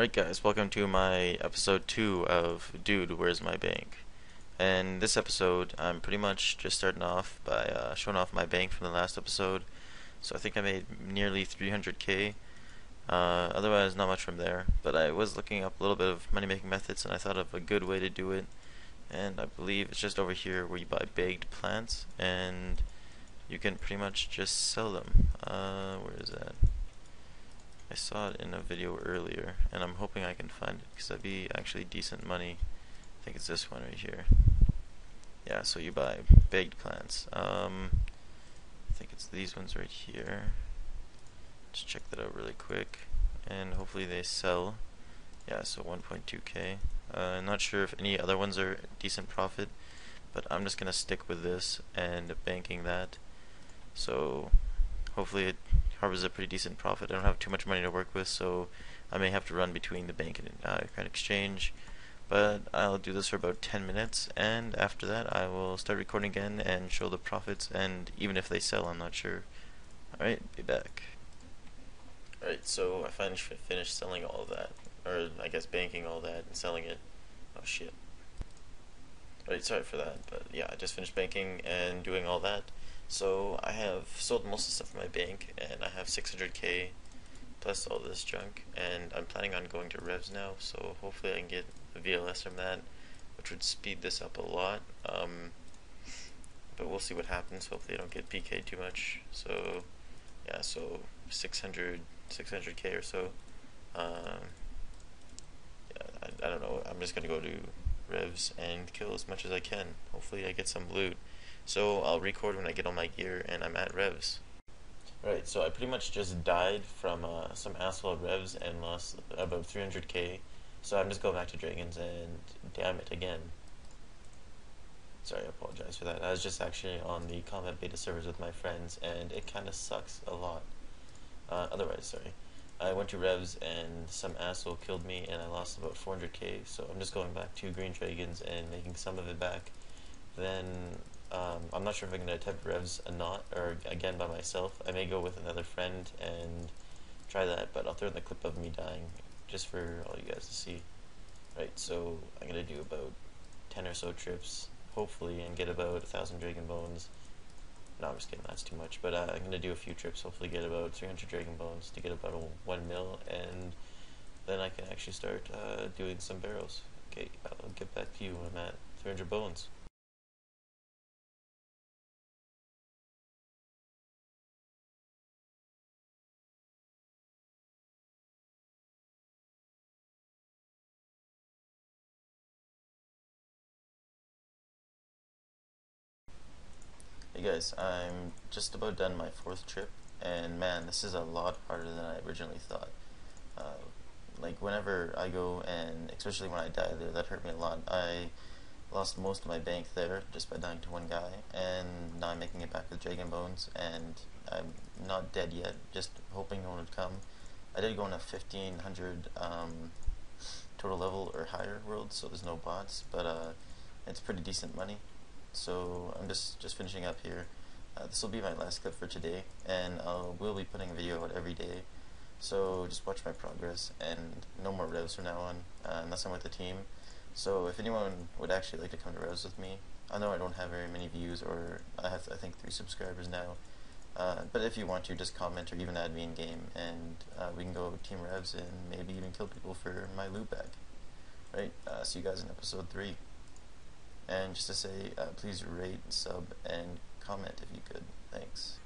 Alright guys, welcome to my episode 2 of Dude Where's My Bank. And this episode I'm pretty much just starting off by showing off my bank from the last episode. So I think I made nearly 300k. Otherwise not much from there, but I was looking up a little bit of money making methods and I thought of a good way to do it. And I believe it's just over here where you buy baked plants and you can pretty much just sell them. Where is that? I saw it in a video earlier, and I'm hoping I can find it, because that'd be actually decent money. I think it's this one right here. Yeah, so you buy baked plants. I think it's these ones right here. Just check that out really quick, and hopefully they sell. Yeah, so 1.2k. I'm not sure if any other ones are decent profit, but I'm just gonna stick with this and banking that. So hopefully it harbors a pretty decent profit. I don't have too much money to work with, so I may have to run between the bank and credit exchange, but I'll do this for about 10 minutes, and after that I will start recording again and show the profits, and even if they sell, I'm not sure. Alright, be back. Alright, so I finally finished selling all of that, or I guess banking all that and selling it. Oh shit. Alright, sorry for that, but yeah, I just finished banking and doing all that. So I have sold most of the stuff in my bank, and I have 600k plus all this junk, and I'm planning on going to revs now, so hopefully I can get a VLS from that, which would speed this up a lot, but we'll see what happens. Hopefully I don't get PK'd too much. So yeah, so 600k or so. Yeah, I don't know, I'm just gonna go to revs and kill as much as I can. Hopefully I get some loot. So I'll record when I get all my gear and I'm at revs. Alright, so I pretty much just died from some asshole at revs and lost about 300k. So I'm just going back to dragons and damn it again. Sorry, I apologize for that. I was just actually on the combat beta servers with my friends and it kinda sucks a lot. Otherwise, sorry. I went to revs and some asshole killed me and I lost about 400k. So I'm just going back to green dragons and making some of it back. Then I'm not sure if I'm going to attempt revs or not, or again by myself. I may go with another friend and try that, but I'll throw in the clip of me dying just for all you guys to see. Right, so I'm going to do about 10 or so trips, hopefully, and get about 1,000 dragon bones. No, I'm just kidding, that's too much, but I'm going to do a few trips, hopefully get about 300 dragon bones to get about a 1 mil, and then I can actually start doing some barrels. Okay, I'll get back to you when I'm at 300 bones. Hey guys, I'm just about done my 4th trip, and man, this is a lot harder than I originally thought. Like whenever I go, and especially when I die there, that hurt me a lot. I lost most of my bank there just by dying to one guy, and now I'm making it back with dragon bones, and I'm not dead yet, just hoping no one would come. I did go on a 1500 total level or higher world, so there's no bots, but it's pretty decent money. So I'm just finishing up here. This will be my last clip for today, and I will be putting a video out every day, so just watch my progress, and no more revs from now on, unless I'm with the team. So if anyone would actually like to come to revs with me, I know I don't have very many views, or I have I think 3 subscribers now, but if you want to, just comment or even add me in game, and we can go team revs and maybe even kill people for my loot bag. Right, see you guys in episode 3. And just to say, please rate, sub, and comment if you could. Thanks.